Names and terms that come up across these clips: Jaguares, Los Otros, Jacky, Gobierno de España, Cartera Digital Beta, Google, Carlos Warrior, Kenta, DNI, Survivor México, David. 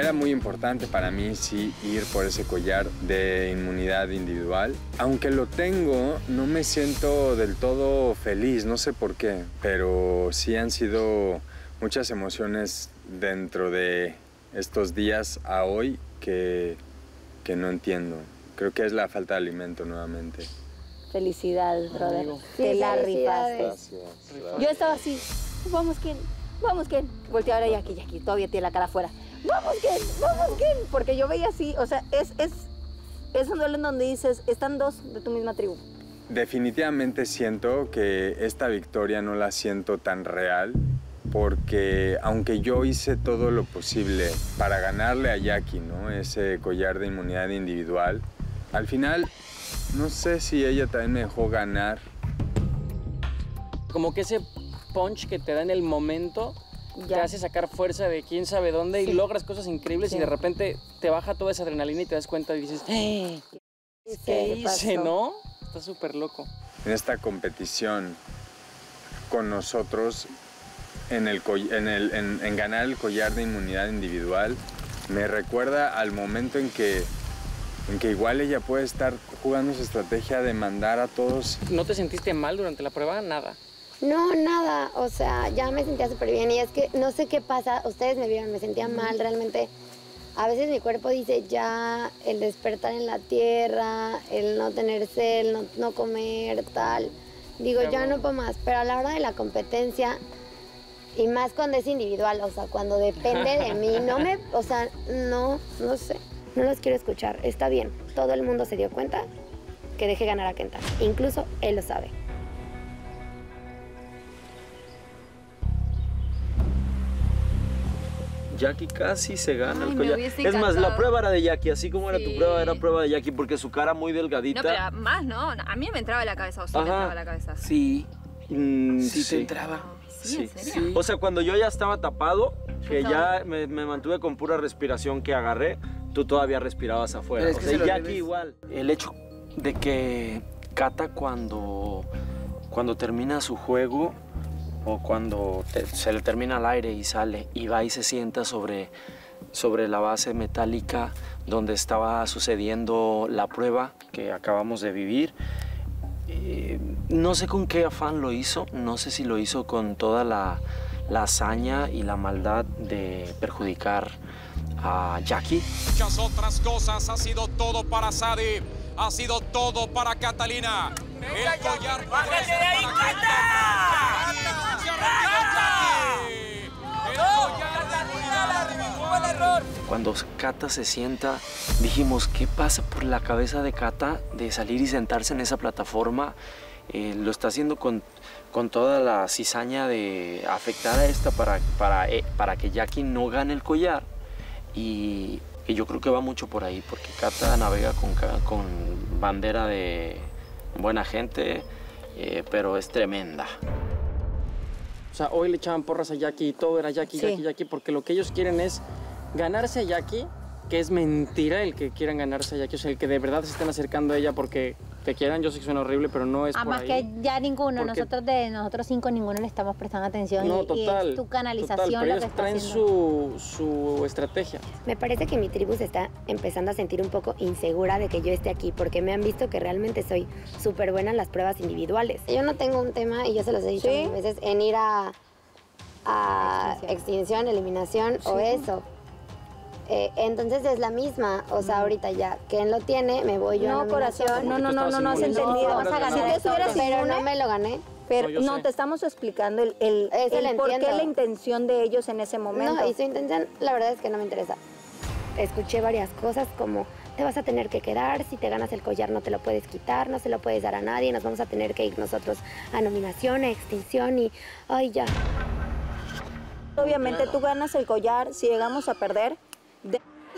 Era muy importante para mí, sí, ir por ese collar de inmunidad individual. Aunque lo tengo, no me siento del todo feliz, no sé por qué, pero sí han sido muchas emociones dentro de estos días a hoy que no entiendo. Creo que es la falta de alimento nuevamente. Felicidades, brother. Sí, te la rifaste. Gracias. Yo estaba así, vamos, Ken, vamos, Ken. Voltea ahora Jacky, todavía tiene la cara afuera. Vamos, Ken, porque yo veía así, o sea, es un duelo en donde dices, están dos de tu misma tribu. Definitivamente siento que esta victoria no la siento tan real, porque aunque yo hice todo lo posible para ganarle a Jacky, ¿no?, ese collar de inmunidad individual, al final no sé si ella también me dejó ganar. Como que ese punch que te da en el momento... Te hace sacar fuerza de quién sabe dónde y logras cosas increíbles y de repente te baja toda esa adrenalina y te das cuenta y dices, ¿qué hice, no? Está súper loco. En esta competición con nosotros, en ganar el collar de inmunidad individual, me recuerda al momento en que igual ella puede estar jugando su estrategia de mandar a todos. ¿No te sentiste mal durante la prueba? Nada. No, nada, o sea, ya me sentía súper bien y es que no sé qué pasa, ustedes me vieron, me sentía mal realmente. A veces mi cuerpo dice ya, el despertar en la tierra, el no tener sed, no comer, tal. Digo, ya no puedo más, pero a la hora de la competencia, y más cuando es individual, o sea, cuando depende de mí, o sea, no sé, no los quiero escuchar, está bien. Todo el mundo se dio cuenta que dejé ganar a Kenta, incluso él lo sabe. Jacky casi se gana el collar. Es más, la prueba era de Jacky, así como era tu prueba, era prueba de Jacky, porque su cara muy delgadita. No, pero más no, a mí me entraba la cabeza, o sí me entraba la cabeza. Sí, sí te entraba. Sí, ¿en serio? Sí. O sea, cuando yo ya estaba tapado, que ya me mantuve con pura respiración que agarré, tú todavía respirabas afuera. O sea, Jacky igual. El hecho de que Kenta cuando termina su juego, o cuando se le termina el aire y sale y va y se sienta sobre la base metálica donde estaba sucediendo la prueba que acabamos de vivir. No sé con qué afán lo hizo, no sé si lo hizo con toda la hazaña y la maldad de perjudicar a Jacky. Muchas otras cosas, ha sido todo para Sadi, ha sido todo para Catalina. El collar va a ser para Kenta. Cuando Kenta se sienta, dijimos, ¿qué pasa por la cabeza de Kenta de salir y sentarse en esa plataforma? Lo está haciendo con toda la cizaña de afectar a esta para que Jacky no gane el collar. Y yo creo que va mucho por ahí, porque Kenta navega con bandera de buena gente, pero es tremenda. O sea, hoy le echaban porras a Jacky y todo era Jacky, Jacky, porque lo que ellos quieren es ganarse a Jacky, que es mentira el que quieran ganarse a Jacky, o sea, el que de verdad se estén acercando a ella porque te quieran, yo sé que suena horrible, pero no es por ahí. Además que ya ninguno, de nosotros cinco, ninguno le estamos prestando atención. No, total, y es tu canalización total, pero ellos traen su estrategia. Me parece que mi tribu se está empezando a sentir un poco insegura de que yo esté aquí, porque me han visto que realmente soy súper buena en las pruebas individuales. Yo no tengo un tema, y yo se los he dicho a veces, en ir a extinción, eliminación o eso. Entonces es la misma, o sea, ahorita ya, ¿quién lo tiene? Me voy yo. No, corazón, no has entendido. Pero no me lo gané. Pero no, te estamos explicando el por qué la intención de ellos en ese momento. No, y su intención, la verdad es que no me interesa. Escuché varias cosas como, te vas a tener que quedar, si te ganas el collar no te lo puedes quitar, no se lo puedes dar a nadie, nos vamos a tener que ir nosotros a nominación, a extinción y, ay, ya. Obviamente tú ganas el collar, si llegamos a perder,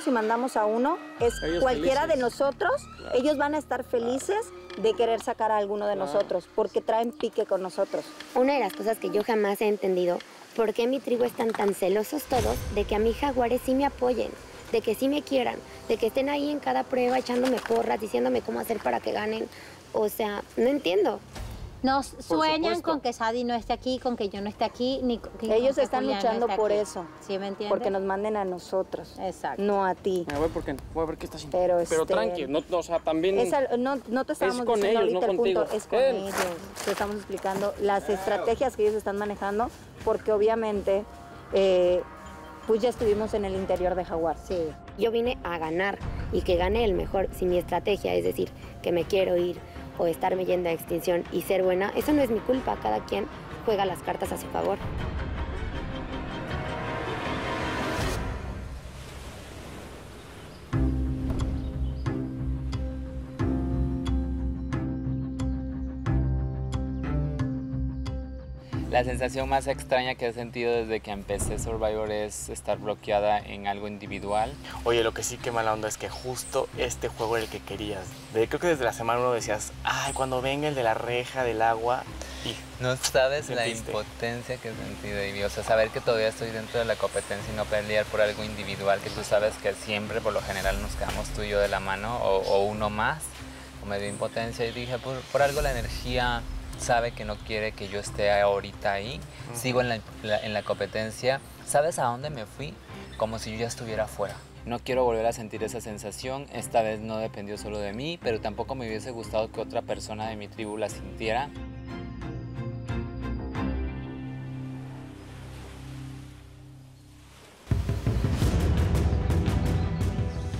si mandamos a uno, es ellos cualquiera felices. De nosotros, ellos van a estar felices de querer sacar a alguno de nosotros, porque traen pique con nosotros. Una de las cosas que yo jamás he entendido, ¿por qué en mi tribu están tan celosos todos de que a mis jaguares sí me apoyen, de que sí me quieran, de que estén ahí en cada prueba echándome porras, diciéndome cómo hacer para que ganen? O sea, no entiendo. Nos sueñan con que Sadie no esté aquí, con que yo no esté aquí, ni que ellos están luchando por eso. ¿Sí me entiendes? Porque nos manden a nosotros. Exacto. No a ti. Voy a ver qué está haciendo. Pero tranqui, no, o sea, también no te estábamos diciendo ahorita el punto, es con ellos. Te estamos explicando las estrategias que ellos están manejando, porque obviamente pues ya estuvimos en el interior de Jaguar. Sí. Yo vine a ganar y que gane el mejor. Si mi estrategia es decir que me quiero ir o estarme yendo a extinción y ser buena, eso no es mi culpa. Cada quien juega las cartas a su favor. La sensación más extraña que he sentido desde que empecé Survivor es estar bloqueada en algo individual. Oye, lo que sí, qué mala onda es que justo este juego era el que querías. Creo que desde la semana 1 decías, ay, cuando venga el de la reja, del agua. Y no sabes la impotencia que he sentido, y o sea, saber que todavía estoy dentro de la competencia y no pelear por algo individual, que tú sabes que siempre, por lo general, nos quedamos tú y yo de la mano, o uno más. Me dio impotencia y dije, por algo la energía sabe que no quiere que yo esté ahorita ahí. Sigo en la competencia. ¿Sabes a dónde me fui? Como si yo ya estuviera afuera. No quiero volver a sentir esa sensación. Esta vez no dependió solo de mí, pero tampoco me hubiese gustado que otra persona de mi tribu la sintiera.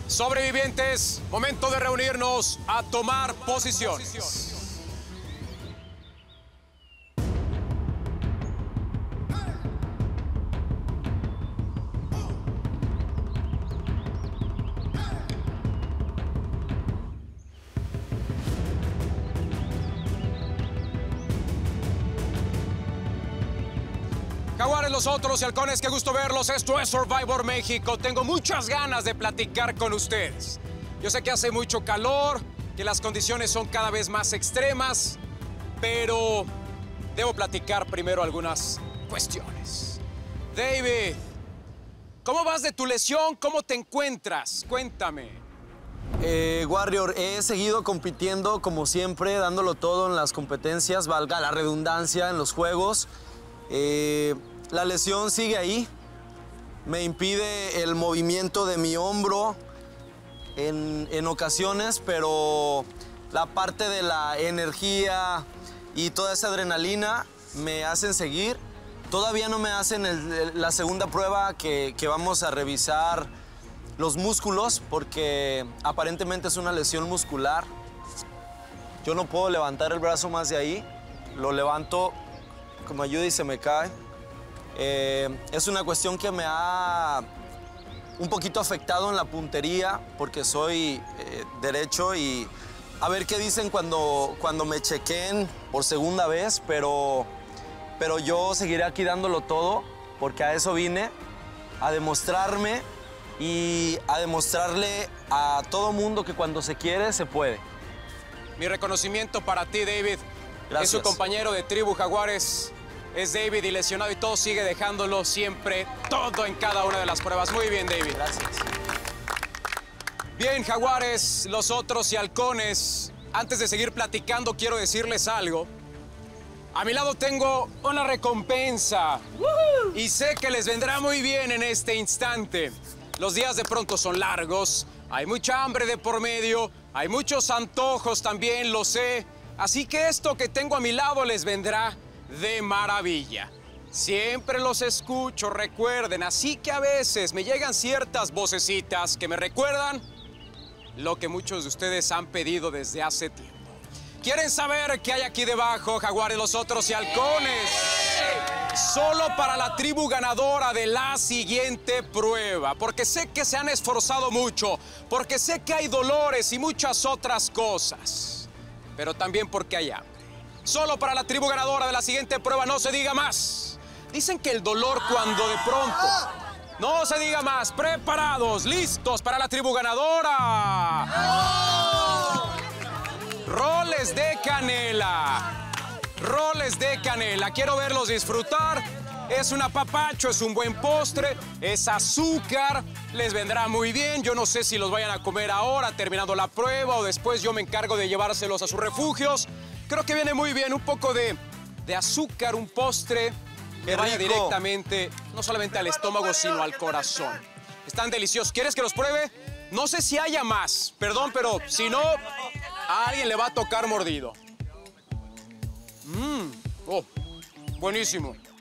Sobrevivientes, momento de reunirnos a tomar posiciones. Jaguares, Los Otros y halcones, qué gusto verlos. Esto es Survivor México. Tengo muchas ganas de platicar con ustedes. Yo sé que hace mucho calor, que las condiciones son cada vez más extremas, pero debo platicar primero algunas cuestiones. David, ¿cómo vas de tu lesión? ¿Cómo te encuentras? Cuéntame. Warrior, he seguido compitiendo como siempre, dándolo todo en las competencias, valga la redundancia, en los juegos. La lesión sigue ahí, me impide el movimiento de mi hombro en ocasiones, pero la parte de la energía y toda esa adrenalina me hacen seguir. Todavía no me hacen la segunda prueba que vamos a revisar los músculos, porque aparentemente es una lesión muscular. Yo no puedo levantar el brazo más de ahí, lo levanto, como ayuda y se me cae. Es una cuestión que me ha un poquito afectado en la puntería, porque soy derecho, y a ver qué dicen cuando me chequen por segunda vez, pero yo seguiré aquí dándolo todo, porque a eso vine, a demostrarme y a demostrarle a todo mundo que cuando se quiere, se puede. Mi reconocimiento para ti, David. Gracias. Es su compañero de tribu Jaguares, es David, y lesionado y todo, sigue dejándolo siempre, todo en cada una de las pruebas. Muy bien, David. Gracias. Bien, Jaguares, Los Otros y halcones, antes de seguir platicando, quiero decirles algo. A mi lado tengo una recompensa. ¡Woo! Y sé que les vendrá muy bien en este instante. Los días de pronto son largos, hay mucha hambre de por medio, hay muchos antojos también, lo sé. Así que esto que tengo a mi lado les vendrá de maravilla. Siempre los escucho, recuerden, así que a veces me llegan ciertas vocecitas que me recuerdan lo que muchos de ustedes han pedido desde hace tiempo. ¿Quieren saber qué hay aquí debajo, Jaguares, Los Otros y halcones? Solo para la tribu ganadora de la siguiente prueba, porque sé que se han esforzado mucho, porque sé que hay dolores y muchas otras cosas, pero también porque hay hambre. Solo para la tribu ganadora de la siguiente prueba, no se diga más. Dicen que el dolor cuando de pronto... No se diga más. Preparados, listos para la tribu ganadora. Roles de canela. Roles de canela. Quiero verlos disfrutar. Es un apapacho, es un buen postre, es azúcar. Les vendrá muy bien. Yo no sé si los vayan a comer ahora, terminando la prueba, o después yo me encargo de llevárselos a sus refugios. Creo que viene muy bien un poco de azúcar, un postre que vaya directamente, no solamente al estómago, sino al corazón. Están deliciosos. ¿Quieres que los pruebe? No sé si haya más, perdón, pero si no, a alguien le va a tocar mordido. Buenísimo.